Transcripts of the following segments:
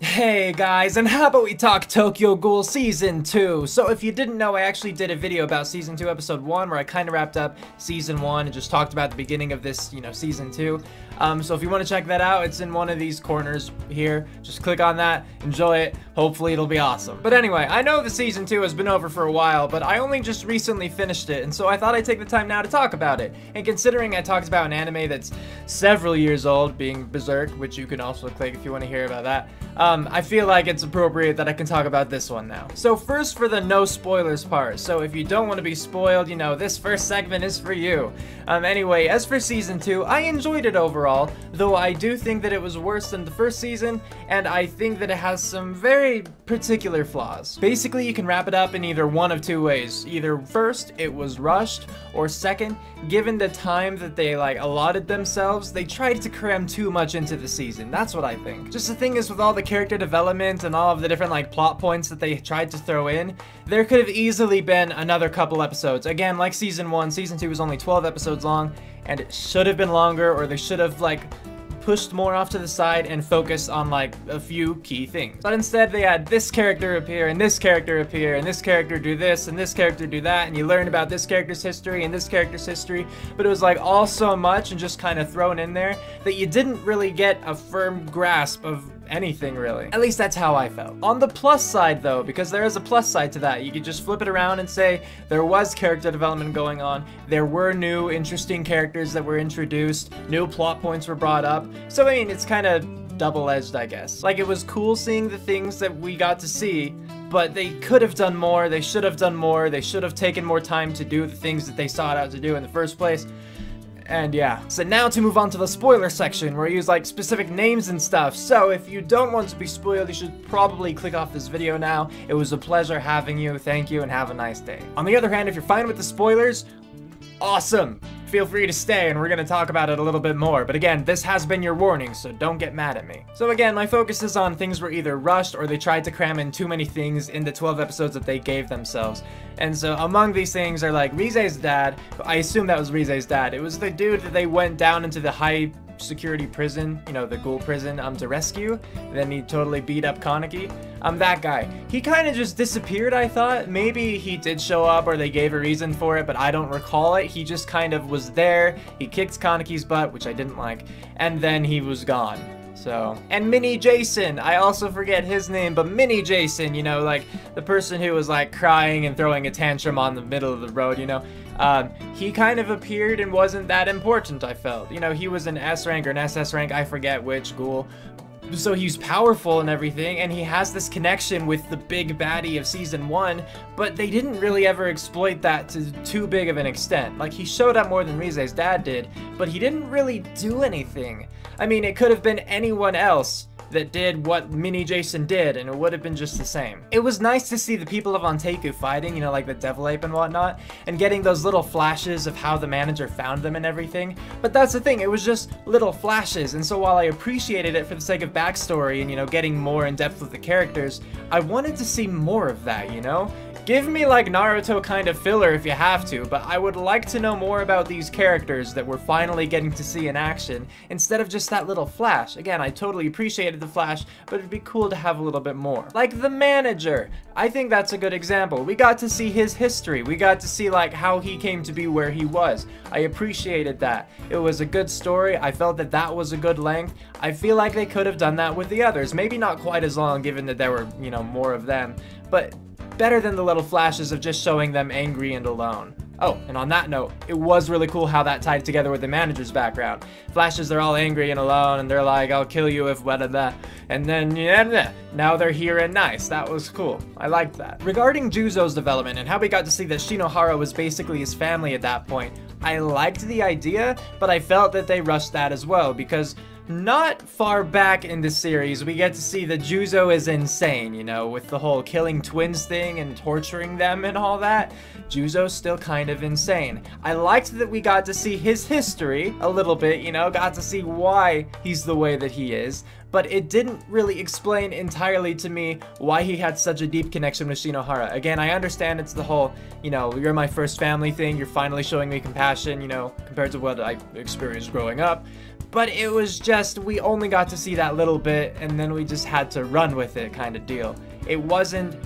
Hey guys, and how about we talk Tokyo Ghoul Season 2? So if you didn't know, I actually did a video about Season 2 Episode 1 where I kind of wrapped up Season 1 and just talked about the beginning of this, you know, Season 2. So if you want to check that out, it's in one of these corners here. Just click on that, enjoy it, hopefully it'll be awesome. But anyway, I know the Season 2 has been over for a while, but I only just recently finished it, and so I thought I'd take the time now to talk about it. And considering I talked about an anime that's several years old, being Berserk, which you can also click if you want to hear about that, I feel like it's appropriate that I can talk about this one now. So first, for the no spoilers part. So if you don't want to be spoiled, you know, this first segment is for you. Anyway, as for Season 2, I enjoyed it overall, though I do think that it was worse than the first season, and I think that it has some very particular flaws. Basically, you can wrap it up in either one of two ways. Either first, it was rushed, or second, given the time that they, like, allotted themselves, they tried to cram too much into the season. That's what I think. Just the thing is, with all the character development and all of the different like plot points that they tried to throw in, there could have easily been another couple episodes. Again, like Season 1, Season 2 was only 12 episodes long, and it should have been longer, or they should have like pushed more off to the side and focused on like a few key things. But instead they had this character appear, and this character appear, and this character do this, and this character do that, and you learn about this character's history and this character's history, but it was like all so much and just kind of thrown in there that you didn't really get a firm grasp of anything, really. At least that's how I felt. On the plus side though, because there is a plus side to that, you could just flip it around and say there was character development going on, there were new interesting characters that were introduced, new plot points were brought up, so I mean, it's kind of double-edged, I guess. Like, it was cool seeing the things that we got to see, but they could have done more, they should have done more, they should have taken more time to do the things that they sought out to do in the first place. And yeah. So now to move on to the spoiler section where I use like specific names and stuff. So if you don't want to be spoiled, you should probably click off this video now. It was a pleasure having you. Thank you and have a nice day. On the other hand, if you're fine with the spoilers, awesome. Feel free to stay and we're gonna talk about it a little bit more. But again, this has been your warning, so don't get mad at me. So again, my focus is on things were either rushed or they tried to cram in too many things in the 12 episodes that they gave themselves. And so among these things are like Rize's dad. I assume that was Rize's dad. It was the dude that they went down into the high security prison, you know, the ghoul prison, to rescue. Then he totally beat up Kaneki. That guy. He kind of just disappeared, I thought. Maybe he did show up or they gave a reason for it, but I don't recall it. He just kind of was there. He kicked Kaneki's butt, which I didn't like, and then he was gone. So, and Mini Jason, I also forget his name, but Mini Jason, you know, like the person who was like crying and throwing a tantrum on the middle of the road, you know, he kind of appeared and wasn't that important, I felt. You know, he was an S rank or an SS rank, I forget which ghoul. So he's powerful and everything, and he has this connection with the big baddie of Season 1, but they didn't really ever exploit that to too big of an extent. Like, he showed up more than Rize's dad did, but he didn't really do anything. I mean, it could have been anyone else that did what Mini Jason did, and it would have been just the same. It was nice to see the people of Anteiku fighting, you know, like the Devil Ape and whatnot, and getting those little flashes of how the manager found them and everything, but that's the thing, it was just little flashes, and so while I appreciated it for the sake of backstory and, you know, getting more in depth with the characters, I wanted to see more of that, you know? Give me like Naruto kind of filler if you have to, but I would like to know more about these characters that we're finally getting to see in action instead of just that little flash. Again, I totally appreciated the flash, but it'd be cool to have a little bit more. Like the manager, I think that's a good example. We got to see his history. We got to see like how he came to be where he was. I appreciated that. It was a good story. I felt that that was a good length. I feel like they could have done that with the others. Maybe not quite as long given that there were, you know, more of them, but better than the little flashes of just showing them angry and alone. Oh, and on that note, it was really cool how that tied together with the manager's background. Flashes, they're all angry and alone, and they're like, I'll kill you if whatever. And then, yeah, now they're here and nice. That was cool. I liked that. Regarding Juzo's development and how we got to see that Shinohara was basically his family at that point, I liked the idea, but I felt that they rushed that as well, because not far back in the series, we get to see that Juzo is insane, you know, with the whole killing twins thing and torturing them and all that. Juzo's still kind of insane. I liked that we got to see his history a little bit, you know, got to see why he's the way that he is, but it didn't really explain entirely to me why he had such a deep connection with Shinohara. Again, I understand it's the whole, you know, you're my first family thing, you're finally showing me compassion, you know, compared to what I experienced growing up. but it was just, we only got to see that little bit, and then we just had to run with it kind of deal. It wasn't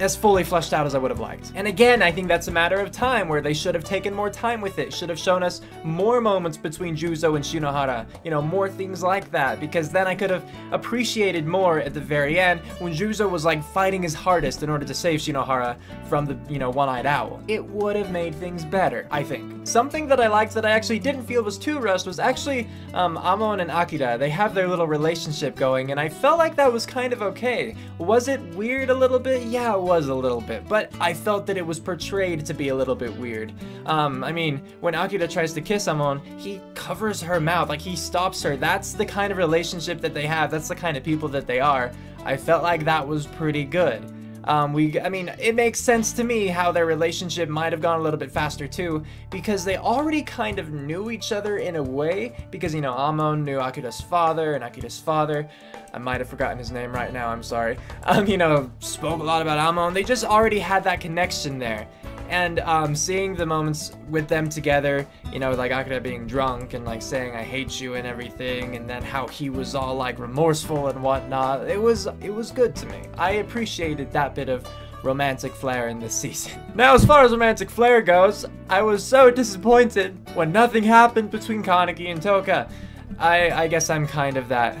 as fully fleshed out as I would have liked. And again, I think that's a matter of time, where they should have taken more time with it, should have shown us more moments between Juzo and Shinohara, you know, more things like that, because then I could have appreciated more at the very end when Juzo was like fighting his hardest in order to save Shinohara from the, you know, one-eyed owl. It would have made things better, I think. Something that I liked that I actually didn't feel was too rushed was actually Amon and Akira. They have their little relationship going, and I felt like that was kind of okay. Was it weird a little bit? Yeah, it was a little bit, but I felt that it was portrayed to be a little bit weird. I mean, when Akira tries to kiss Amon, he covers her mouth, like he stops her. That's the kind of relationship that they have, that's the kind of people that they are. I felt like that was pretty good. I mean, it makes sense to me how their relationship might have gone a little bit faster too, because they already kind of knew each other in a way, because, you know, Amon knew Akira's father, and Akira's father, I might have forgotten his name right now, I'm sorry, you know, spoke a lot about Amon. They just already had that connection there. And seeing the moments with them together, you know, like Akira being drunk and like saying I hate you and everything, and then how he was all like remorseful and whatnot, it was good to me. I appreciated that bit of romantic flair in this season. Now, as far as romantic flair goes, I was so disappointed when nothing happened between Kaneki and Touka. I guess I'm kind of that.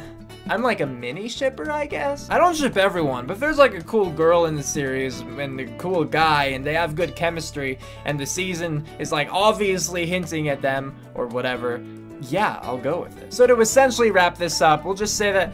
I'm like a mini shipper, I guess? I don't ship everyone, but if there's like a cool girl in the series and a cool guy and they have good chemistry and the season is like obviously hinting at them or whatever, yeah, I'll go with it. So to essentially wrap this up, we'll just say that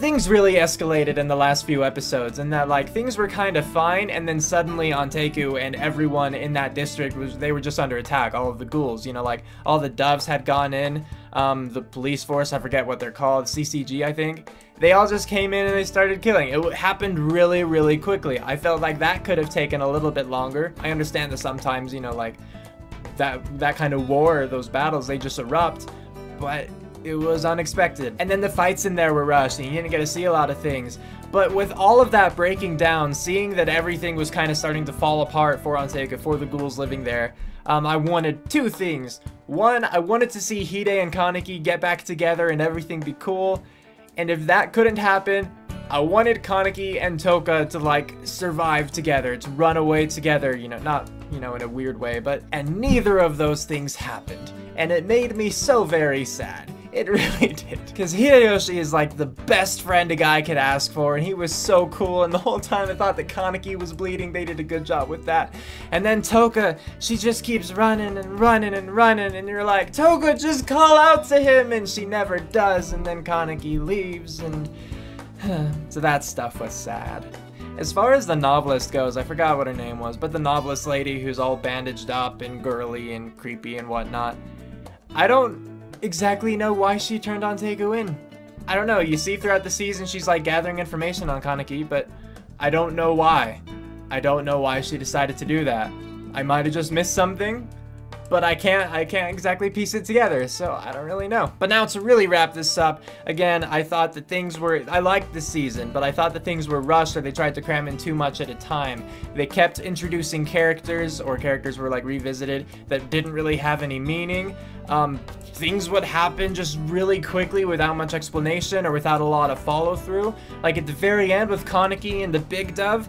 things really escalated in the last few episodes, and that like things were kind of fine, and then suddenly Anteiku and everyone in that district they were just under attack. All of the ghouls, you know, like all the doves had gone in, the police force, I forget what they're called, CCG I think, they all just came in and they started killing. It happened really, really quickly. I felt like that could have taken a little bit longer. I understand that sometimes, you know, like that kind of war, those battles, they just erupt, but it was unexpected. And then the fights in there were rushed, and you didn't get to see a lot of things. But with all of that breaking down, seeing that everything was kind of starting to fall apart for Anteiku, for the ghouls living there, I wanted two things. One, I wanted to see Hide and Kaneki get back together and everything be cool. And if that couldn't happen, I wanted Kaneki and Touka to like survive together, to run away together, you know, not, you know, in a weird way, but, and neither of those things happened. And it made me so very sad. It really did. Because Hideyoshi is like the best friend a guy could ask for, and he was so cool, and the whole time I thought that Kaneki was bleeding, they did a good job with that. And then Touka, she just keeps running and running and running, and you're like, Touka, just call out to him, and she never does, and then Kaneki leaves, and so that stuff was sad. As far as the novelist goes, I forgot what her name was, but the novelist lady who's all bandaged up and girly and creepy and whatnot, I don't exactly know why she turned Anteiku in. I don't know, you see throughout the season she's like gathering information on Kaneki, but I don't know why. I don't know why she decided to do that. I might have just missed something, but I can't exactly piece it together, so I don't really know. But now to really wrap this up, again, I thought that things were, I liked this season, but I thought that things were rushed, or they tried to cram in too much at a time. They kept introducing characters, or characters were like revisited that didn't really have any meaning. Things would happen just really quickly without much explanation or without a lot of follow through. Like at the very end with Kaneki and the big dove,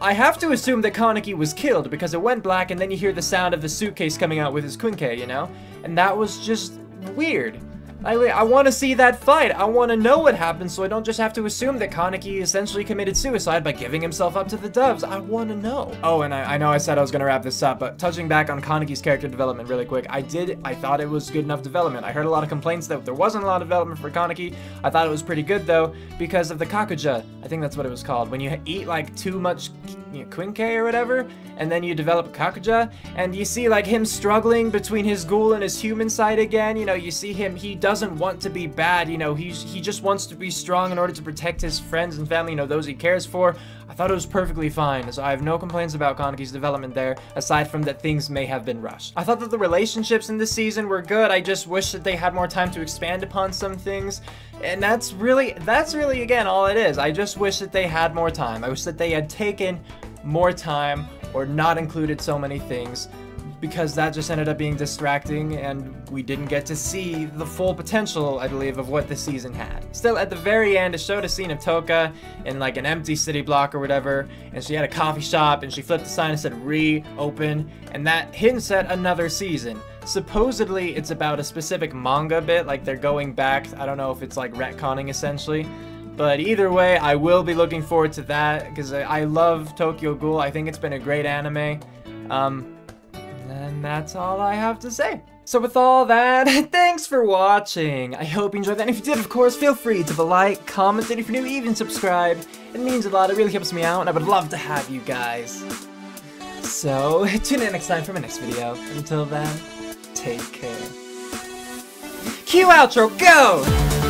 I have to assume that Kaneki was killed because it went black and then you hear the sound of the suitcase coming out with his quinque, you know? And that was just weird. I want to see that fight. I want to know what happened so I don't just have to assume that Kaneki essentially committed suicide by giving himself up to the doves. I want to know. Oh, and I know I said I was going to wrap this up, but touching back on Kaneki's character development really quick, I thought it was good enough development. I heard a lot of complaints that there wasn't a lot of development for Kaneki. I thought it was pretty good though because of the kakuja. I think that's what it was called. When you eat like too much quinque or whatever, and then you develop kakuja, and you see like him struggling between his ghoul and his human side again. You know, you see him, he doesn't want to be bad, you know, he just wants to be strong in order to protect his friends and family, you know, those he cares for. I thought it was perfectly fine, so I have no complaints about Kaneki's development there, aside from that things may have been rushed. I thought that the relationships in this season were good. I just wish that they had more time to expand upon some things, and that's really again all it is. I just wish that they had more time. I wish that they had taken more time or not included so many things. because that just ended up being distracting and we didn't get to see the full potential, I believe, of what the season had. Still, at the very end, it showed a scene of Touka in like an empty city block or whatever, and she had a coffee shop and she flipped the sign and said reopen, and that hints at another season. Supposedly, it's about a specific manga bit, like they're going back, I don't know if it's like retconning essentially. But either way, I will be looking forward to that, because I love Tokyo Ghoul. I think it's been a great anime. And that's all I have to say. So with all that, thanks for watching. I hope you enjoyed that, and if you did, of course, feel free to leave a like, comment, and if you're new, even subscribe. It means a lot, it really helps me out, and I would love to have you guys. So, tune in next time for my next video. Until then, take care. Cue outro, go!